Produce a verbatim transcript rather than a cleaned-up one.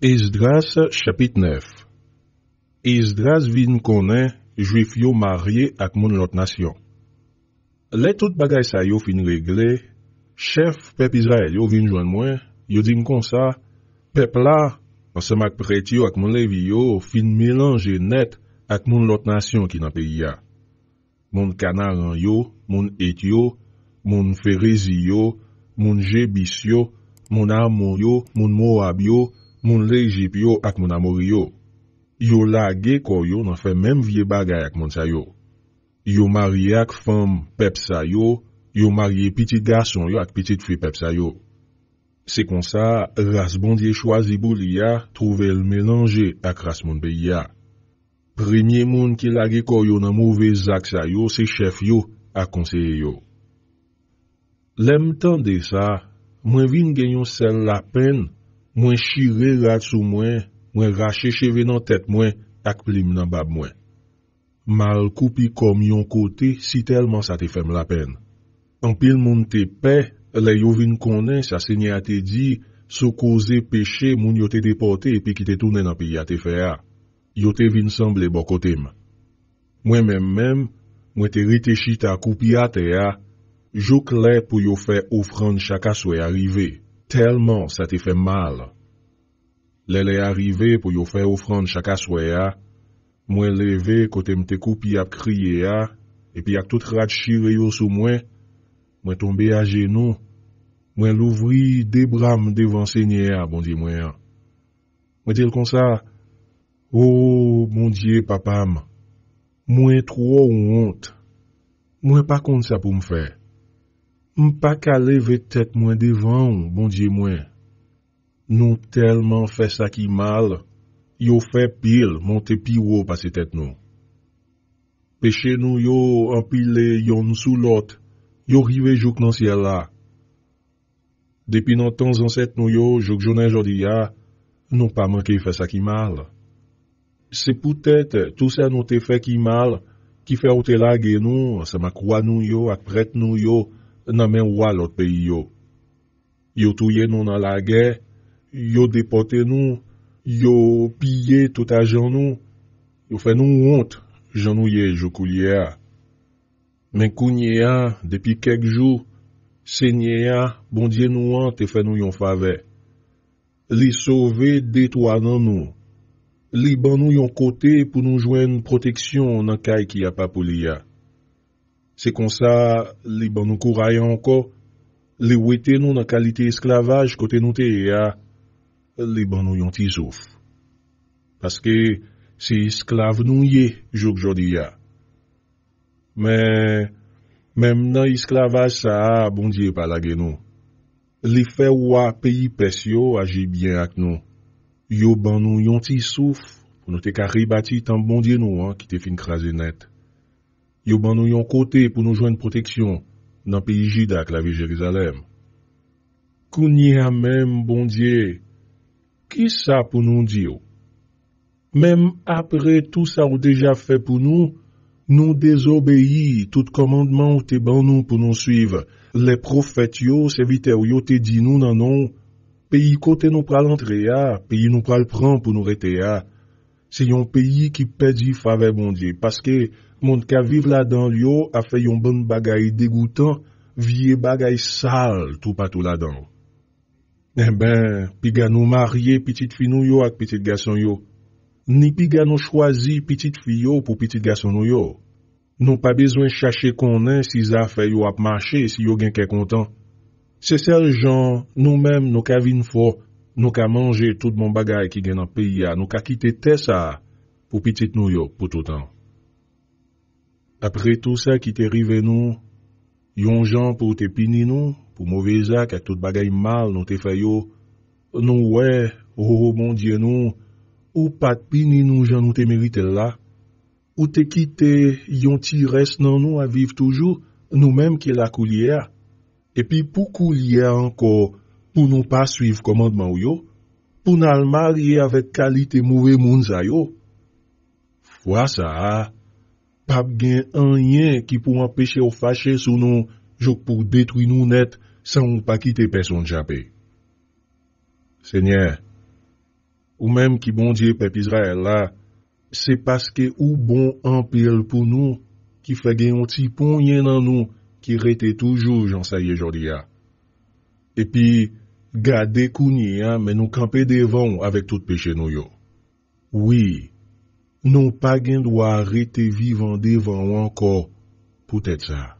Esdras chapitre neuf. Esdras vin konnen juif yo marié ak moun lot nation. Les tout bagay sa yo fin réglé, chef peuple Israël yo vin joindre moi, yo dit comme ça, peuple là, ensemble ak prêtre yo ak moun Lévi yo fin mélanger net ak moun lot nation ki nan pays a. Moun Canaan yo, moun Het yo, moun Férézi yo, moun Jébis yo, moun Amon yo, moun Moab yo, moun l'Égypte yo ak moun Amori yo. Yo lage ko yo nan fè même vie bagay ak moun sa yo. Yo marié ak femme pep sa yo, yo marié petit garçon yo ak petite fille pep sa yo. C'est comme ça race bon Dieu choisi pou li a trouver le mélanger ak race moun pays a. Premier moun ki lage ko yo nan mauvais ak sa yo, c'est chef yo ak conseiller yo. Lèm tande sa, mwen vin genyon sel la peine, mwen chire rat sou mwen, mwen rache cheve nan tête mwen ak plim nan bab mwen. Mal koupi kom yon kote si tellement sa te fèm la peine. En pile moun te pè, le yo vin konnen sa Seigneur a te di, sou koze péché moun yo te déporté et puis ki te tourné nan pays a te fè a. Yo te vin semble bon kote m. Mwen même même, mwen te rete chita koupi a te a, jou clair pour yo faire offrande chaque soir arrivé, tellement ça te fait mal. L'elle arrivé pour yo faire offrande chaque soir, moi levé côté me te coupi a crier a et puis a tout rat chiré yo sous moi, moi tombé à genoux, moi l'ouvri des bras devant Seigneur, bon Dieu moi. Moi dit comme ça, oh mon Dieu papa, moi trop honte. Moi pas contre ça pour me faire. M'pa ka lever tête moi devant, bon Dieu moi. Nous tellement fait ça qui mal, yo fait pile, monter pi haut passer tête nous. Péché nous yo empilé yon sous l'autre, yo rivé jouk nan ciel là. Depuis nos temps ancêtres nous yo, jouk journée jodi a, nous pas manqué fait ça qui mal. C'est peut-être tout ça nous te fait qui mal, qui fait ou te laguer nous, ça m'a croit nous yo, ak prête nous yo. Nan men wa l'autre pays yo. Yo touye nous dans la guerre, yo déporté nous, yo pillé tout argent nous, yo fait nous honte, j'en nou ye jokoulier. Mais kounye depuis quelques jours, Seigneur, bon Dieu nous an te fait nous yon faveur. Li sauvé détoi nan nous. Li ban nous yon côté pour nous joindre protection nan kay ki a pa pou li a. C'est comme ça, les bon nous couraillent encore, les ouétés nous dans qualité esclavage côté nous t'es, les bon nous yon ti souffle. Parce que c'est esclave nous yé, jour jodi ya. Mais, même dans esclavage ça, bon Dieu pas lage nous. Les fait ouah pays pesio agit bien avec nous. Yo bon nous yon ti souffle, pour nous te carré bâti tant bon Dieu nous hein, qui te fin crasé net. Yo ban nou yon kote pou nou jwenn protection nan pays Juda ak la ville Jerizalèm. Kounye a même bon Dieu, qui ça pour nous dire? Même après tout ça ou déjà fait pour nous, nous désobéi tout commandement ou te ban nou pour nous suivre. Les prophètes yo, serviteurs yo te dit nous nan non, pays côté nous pral entrer a, pays nous pral prendre pour nous rete a. C'est un pays qui perdit faveur bon Dieu parce que monde qui vivent là-dedans yo a fait yon bon bagaille dégoûtant, vieux bagaille sale tout partout là-dedans. Eh ben, piga nous marier petite fille nou yo ak petite garçon yo. Ni piga nous choisi petite fille yo pour petite garçon nou yo. Non pas besoin chercher konnen si ça fait yo a marché si yo gen kè content. C'est sel genre nous-mêmes nous ka vinn fò, nous ka manger tout bon bagaille qui gen nan pays a, nous ka quitter terre ça pour petite nou yo pour tout temps. Après tout ça qui t'est arrivé nous, yon gens pour te pini nous, pour mauvais actes et tout bagaille mal nous te fait yo, nous ouais, oh mon Dieu nous, ou pas pini nous gens nous te mérite là, ou te quitter yon ti reste non nous à vivre toujours, nous-mêmes qui la coulière, et puis pour coulière encore, pour nous pas suivre commandement yo, pour nous marier avec qualité mauvais moun sa yo, foi ça. Pas gen rien qui pour empêcher ou fâcher sur nous, jok pour détruire nous net, sans ou pas quitter personne jappé. Seigneur, ou même qui bon Dieu, peuple Israël là, c'est parce que ou bon en pile pour nous, qui fait gagner un petit pont dans nous, qui rete toujours, j'en sais aujourd'hui. Et puis, gardez kouni, hein, mais nous camper devant avec tout péché nous yo. Oui, nous pas gain droit rester vivant devant encore, peut-être ça.